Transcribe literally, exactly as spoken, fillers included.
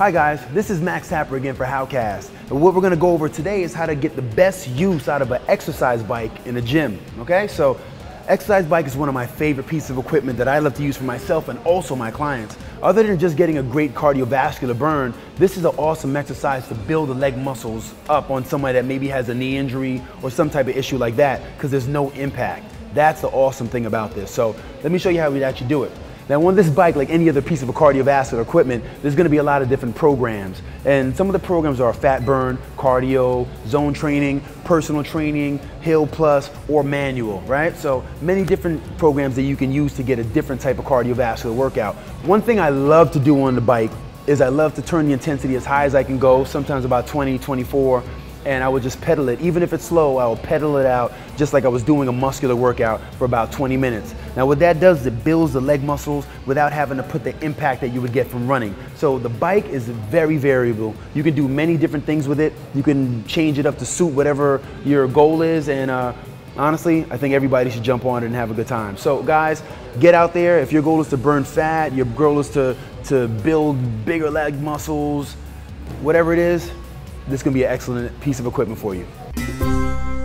Hi guys, this is Max Happer again for Howcast. And what we're gonna go over today is how to get the best use out of an exercise bike in a gym, okay? So, exercise bike is one of my favorite pieces of equipment that I love to use for myself and also my clients. Other than just getting a great cardiovascular burn, this is an awesome exercise to build the leg muscles up on somebody that maybe has a knee injury or some type of issue like that, because there's no impact. That's the awesome thing about this. So, let me show you how we actually do it. Now on this bike, like any other piece of cardiovascular equipment, there's gonna be a lot of different programs. And some of the programs are fat burn, cardio, zone training, personal training, Hill Plus, or manual, right? So many different programs that you can use to get a different type of cardiovascular workout. One thing I love to do on the bike is I love to turn the intensity as high as I can go, sometimes about twenty, twenty-four, and I would just pedal it. Even if it's slow, I would pedal it out just like I was doing a muscular workout for about twenty minutes. Now what that does is it builds the leg muscles without having to put the impact that you would get from running. So the bike is very variable. You can do many different things with it. You can change it up to suit whatever your goal is, and uh, honestly, I think everybody should jump on it and have a good time. So guys, get out there. If your goal is to burn fat, your goal is to, to build bigger leg muscles, whatever it is, this is going to be an excellent piece of equipment for you.